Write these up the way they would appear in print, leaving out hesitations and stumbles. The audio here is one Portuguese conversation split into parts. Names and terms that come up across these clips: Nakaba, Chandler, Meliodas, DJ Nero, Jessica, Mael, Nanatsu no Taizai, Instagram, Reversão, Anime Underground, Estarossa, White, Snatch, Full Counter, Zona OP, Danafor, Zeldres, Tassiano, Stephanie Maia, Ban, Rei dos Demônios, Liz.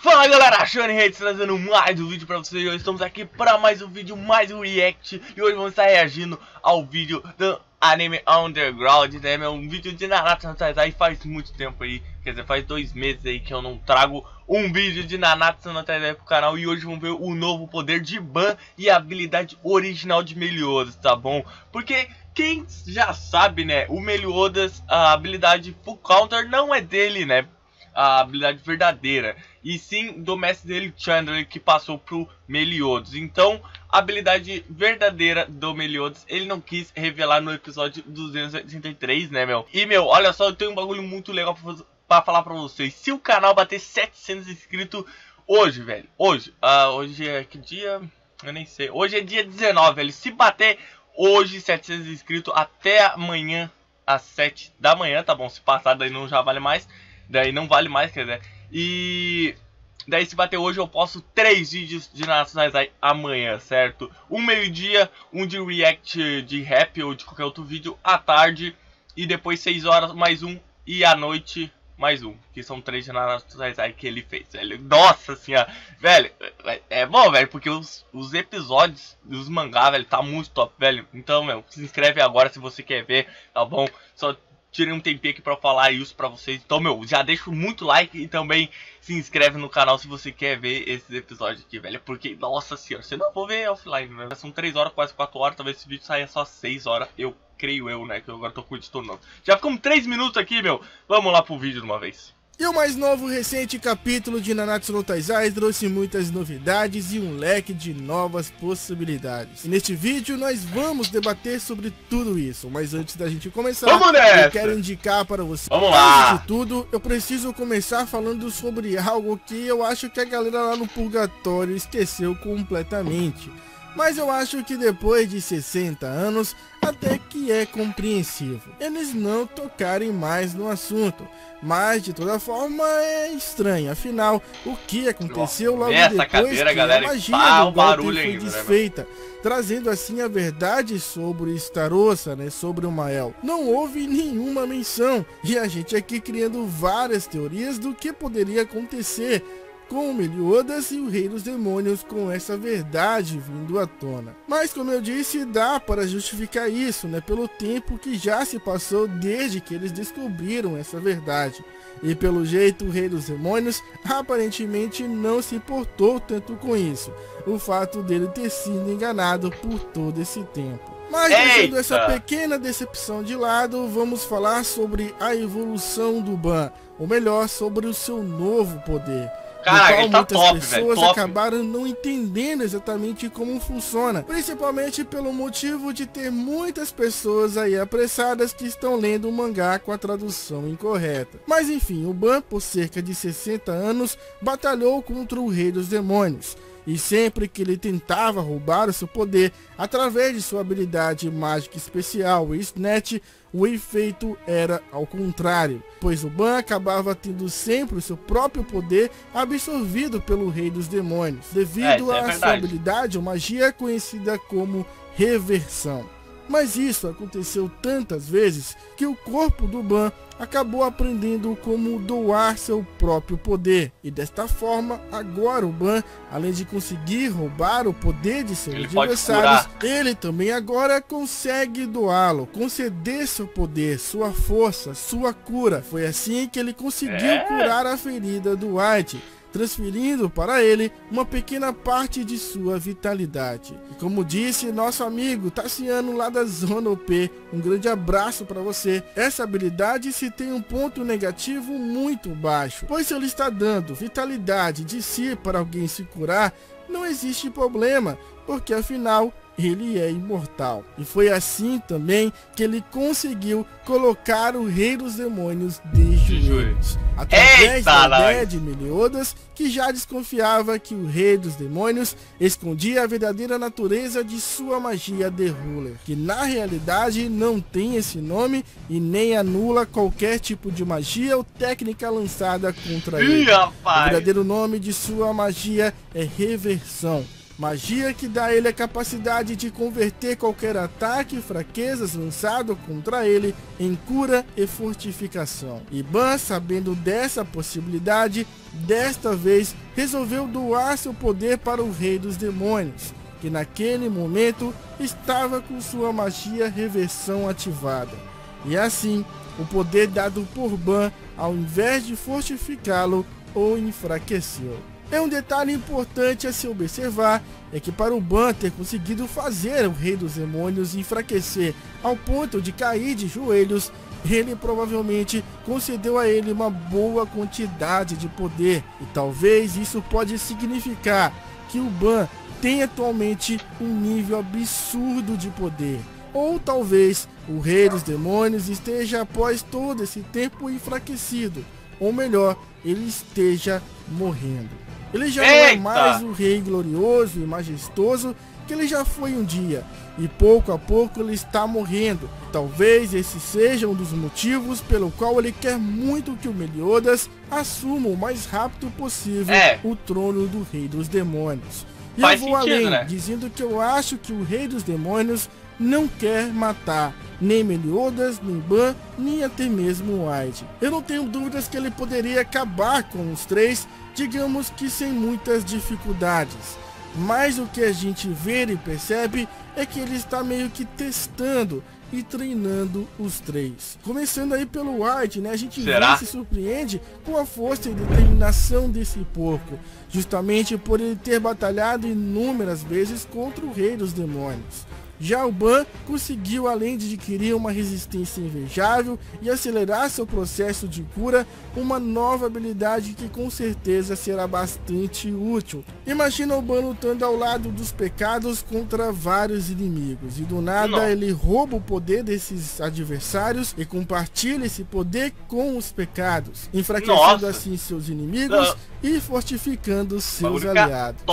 Fala galera, Chandler trazendo mais um vídeo pra vocês. Hoje estamos aqui pra mais um vídeo, mais um react. E hoje vamos estar reagindo ao vídeo do Anime Underground, né? É um vídeo de Nanatsu no Taizai. Faz muito tempo aí, quer dizer, faz 2 meses aí que eu não trago um vídeo de Nanatsu no Taizai pro canal. E hoje vamos ver o novo poder de Ban e a habilidade original de Meliodas, tá bom? Porque quem já sabe, né, o Meliodas, a habilidade Full Counter não é dele, né? A habilidade verdadeira, e sim do mestre dele, Chandler, que passou pro Meliodas. Então, a habilidade verdadeira do Meliodas ele não quis revelar no episódio 283, né, meu? E, meu, olha só, eu tenho um bagulho muito legal pra falar pra vocês. Se o canal bater 700 inscritos hoje, velho, hoje é que dia? Eu nem sei. Hoje é dia 19, velho. Se bater hoje 700 inscritos até amanhã, às 7 da manhã, tá bom? Se passar daí não já vale mais. Daí não vale mais, quer dizer. E daí se bater hoje eu posto 3 vídeos de Nanatsu no Taizai amanhã, certo? Um meio-dia, um de react de rap ou de qualquer outro vídeo à tarde. E depois 6 horas mais um e à noite mais um. Que são 3 de Nanatsu no Taizai que ele fez, velho. Nossa senhora, velho. É bom, velho, porque os episódios dos mangá, velho, tá muito top, velho. Então, meu, se inscreve agora se você quer ver, tá bom? Só tirei um tempinho aqui pra falar isso pra vocês. Então, meu, já deixa muito like e também se inscreve no canal se você quer ver esses episódios aqui, velho. Porque, nossa senhora, você não vou ver offline, né? São 3 horas, quase 4 horas. Talvez esse vídeo saia só 6 horas, eu creio eu, né? Que eu agora tô com o editor novo. Já ficamos 3 minutos aqui, meu. Vamos lá pro vídeo de uma vez. E o mais novo recente capítulo de Nanatsu no Taizai trouxe muitas novidades e um leque de novas possibilidades. E neste vídeo nós vamos debater sobre tudo isso, mas antes da gente começar, eu quero indicar para você. Vamos lá! Antes de tudo, eu preciso começar falando sobre algo que eu acho que a galera lá no purgatório esqueceu completamente. Mas eu acho que depois de 60 anos, até que é compreensível eles não tocarem mais no assunto. Mas de toda forma é estranho, afinal, o que aconteceu logo depois que a magia do golpe foi desfeita, trazendo assim a verdade sobre Estarossa, né, sobre o Mael. Não houve nenhuma menção, e a gente aqui criando várias teorias do que poderia acontecer com o Meliodas e o Rei dos Demônios com essa verdade vindo à tona. Mas como eu disse, dá para justificar isso, né, pelo tempo que já se passou desde que eles descobriram essa verdade. E pelo jeito o Rei dos Demônios aparentemente não se importou tanto com isso, o fato dele ter sido enganado por todo esse tempo. Mas deixando essa pequena decepção de lado, vamos falar sobre a evolução do Ban, ou melhor, sobre o seu novo poder. Caraca, ele tá top, velho. Muitas pessoas acabaram não entendendo exatamente como funciona, principalmente pelo motivo de ter muitas pessoas aí apressadas que estão lendo o mangá com a tradução incorreta. Mas enfim, o Ban, por cerca de 60 anos, batalhou contra o Rei dos Demônios. E sempre que ele tentava roubar o seu poder através de sua habilidade mágica especial, Snatch, o efeito era ao contrário, pois o Ban acabava tendo sempre o seu próprio poder absorvido pelo Rei dos Demônios, devido à sua habilidade ou magia conhecida como Reversão. Mas isso aconteceu tantas vezes que o corpo do Ban acabou aprendendo como doar seu próprio poder. E desta forma, agora o Ban, além de conseguir roubar o poder de seus adversários, ele também agora consegue doá-lo, conceder seu poder, sua força, sua cura. Foi assim que ele conseguiu curar a ferida do White, transferindo para ele uma pequena parte de sua vitalidade. E como disse nosso amigo Tassiano lá da Zona OP, um grande abraço para você. Essa habilidade se tem um ponto negativo muito baixo, pois se ele está dando vitalidade de si para alguém se curar, não existe problema, porque afinal ele é imortal. E foi assim também que ele conseguiu colocar o Rei dos Demônios de joelhos, através da ideia de Meliodas, que já desconfiava que o Rei dos Demônios escondia a verdadeira natureza de sua magia The Ruler, que na realidade não tem esse nome e nem anula qualquer tipo de magia ou técnica lançada contra ele. O verdadeiro nome de sua magia é Reversão, Magia que dá a ele a capacidade de converter qualquer ataque e fraquezas lançado contra ele em cura e fortificação. E Ban, sabendo dessa possibilidade, desta vez resolveu doar seu poder para o Rei dos Demônios, que naquele momento estava com sua magia Reversão ativada. E assim, o poder dado por Ban, ao invés de fortificá-lo, o enfraqueceu. É um detalhe importante a se observar, é que para o Ban ter conseguido fazer o Rei dos Demônios enfraquecer ao ponto de cair de joelhos, ele provavelmente concedeu a ele uma boa quantidade de poder, e talvez isso pode significar que o Ban tem atualmente um nível absurdo de poder, ou talvez o Rei dos Demônios esteja após todo esse tempo enfraquecido, ou melhor, ele esteja morrendo. Ele já não é mais o rei glorioso e majestoso que ele já foi um dia, e pouco a pouco ele está morrendo. Talvez esse seja um dos motivos pelo qual ele quer muito que o Meliodas assuma o mais rápido possível o trono do Rei dos Demônios. E eu vou além, dizendo que eu acho que o Rei dos Demônios não quer matar nem Meliodas, nem Ban, nem até mesmo White. Eu não tenho dúvidas que ele poderia acabar com os três, digamos que sem muitas dificuldades. Mas o que a gente vê e percebe é que ele está meio que testando e treinando os três. Começando aí pelo White, né? A gente se surpreende com a força e determinação desse porco, justamente por ele ter batalhado inúmeras vezes contra o Rei dos Demônios. Já o Ban conseguiu, além de adquirir uma resistência invejável e acelerar seu processo de cura, uma nova habilidade que com certeza será bastante útil. Imagina o Ban lutando ao lado dos pecados contra vários inimigos, e do nada ele rouba o poder desses adversários e compartilha esse poder com os pecados, enfraquecendo assim seus inimigos e fortificando seus aliados.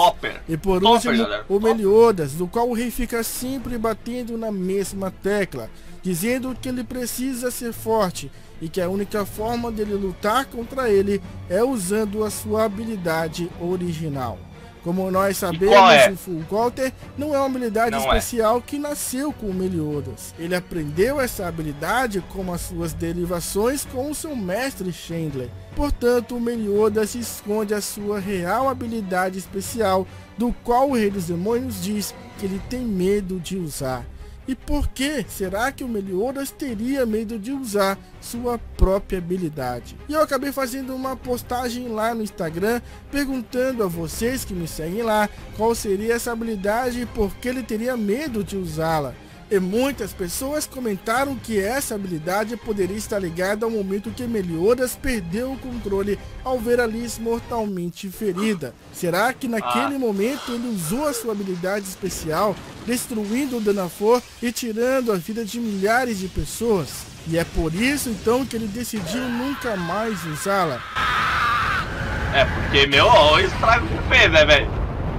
E por último, o Meliodas, do qual o rei fica sempre batendo na mesma tecla, dizendo que ele precisa ser forte e que a única forma dele lutar contra ele é usando a sua habilidade original. Como nós sabemos, o Full Counter não é uma habilidade especial que nasceu com o Meliodas. Ele aprendeu essa habilidade como as suas derivações com o seu mestre Chandler. Portanto, o Meliodas esconde a sua real habilidade especial, do qual o Rei dos Demônios diz que ele tem medo de usar. E por que será que o Meliodas teria medo de usar sua própria habilidade? E eu acabei fazendo uma postagem lá no Instagram perguntando a vocês que me seguem lá qual seria essa habilidade e por que ele teria medo de usá-la. E muitas pessoas comentaram que essa habilidade poderia estar ligada ao momento que Meliodas perdeu o controle ao ver a Liz mortalmente ferida. Será que naquele momento ele usou a sua habilidade especial, destruindo o Danafor e tirando a vida de milhares de pessoas? E é por isso então que ele decidiu nunca mais usá-la. É porque, meu, olha o estrago que fez, né, velho?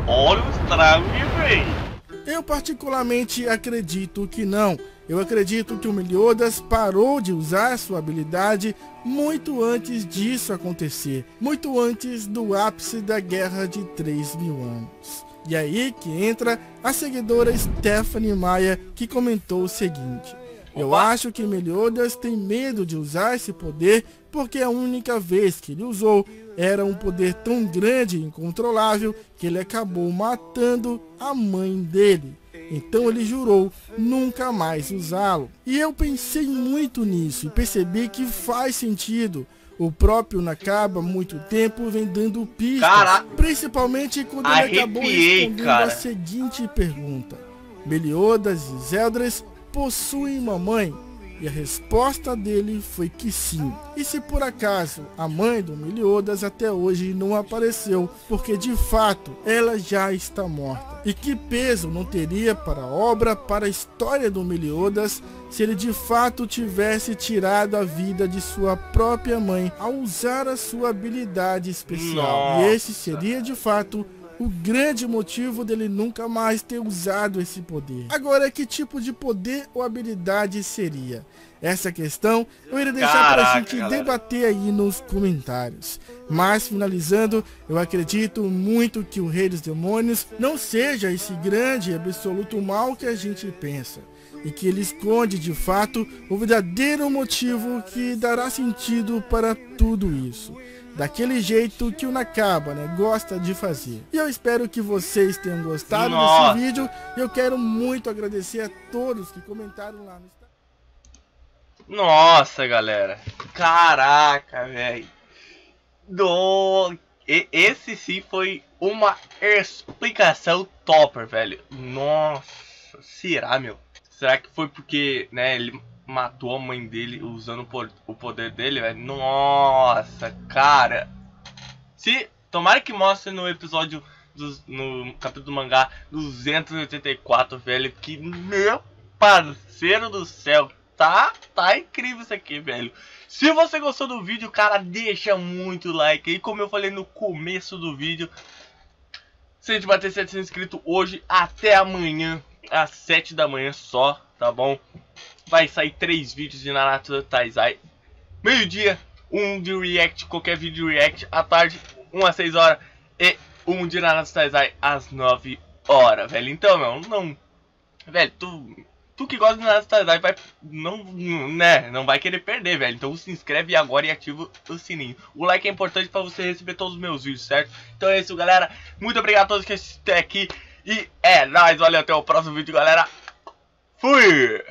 Olha o estrago que fez. Eu particularmente acredito que não. Eu acredito que o Meliodas parou de usar sua habilidade muito antes disso acontecer. Muito antes do ápice da Guerra de 3.000 anos. E aí que entra a seguidora Stephanie Maia, que comentou o seguinte: eu acho que Meliodas tem medo de usar esse poder porque a única vez que ele usou era um poder tão grande e incontrolável que ele acabou matando a mãe dele. Então ele jurou nunca mais usá-lo. E eu pensei muito nisso e percebi que faz sentido. O próprio Nakaba, há muito tempo, vem dando pistas, principalmente quando ele acabou respondendo a seguinte pergunta: Meliodas e Zeldres possuem uma mãe? E a resposta dele foi que sim. E se por acaso a mãe do Meliodas até hoje não apareceu, porque de fato ela já está morta. E que peso não teria para a obra, para a história do Meliodas, se ele de fato tivesse tirado a vida de sua própria mãe ao usar a sua habilidade especial. E esse seria de fato o grande motivo dele nunca mais ter usado esse poder. Agora, que tipo de poder ou habilidade seria? Essa questão eu irei deixar para a gente debater aí nos comentários. Mas, finalizando, eu acredito muito que o Rei dos Demônios não seja esse grande e absoluto mal que a gente pensa, e que ele esconde de fato o verdadeiro motivo que dará sentido para tudo isso, daquele jeito que o Nakaba, né, gosta de fazer. E eu espero que vocês tenham gostado desse vídeo, e eu quero muito agradecer a todos que comentaram lá no Instagram. Nossa, galera, caraca, velho, esse sim foi uma explicação topper, velho. Nossa, será, meu? Será que foi porque, né, ele matou a mãe dele usando o poder dele, velho? Nossa, cara. Se, tomara que mostre no episódio, no capítulo do mangá 284, velho, que, meu parceiro do céu, tá incrível isso aqui, velho. Se você gostou do vídeo, cara, deixa muito like aí, como eu falei no começo do vídeo. Se a gente bater 700 inscritos hoje, até amanhã, às 7 da manhã só, tá bom? Vai sair 3 vídeos de Nanatsu no Taizai. Meio-dia, um de react, qualquer vídeo de react. À tarde, 1 às 6 horas. E um de Nanatsu no Taizai às 9 horas, velho. Então, meu, não... Velho, tu que gosta de Nanatsu no Taizai vai... Não, né? Não vai querer perder, velho. Então se inscreve agora e ativa o sininho. O like é importante pra você receber todos os meus vídeos, certo? Então é isso, galera. Muito obrigado a todos que assistiram aqui. E é nóis, valeu, até o próximo vídeo, galera. Fui!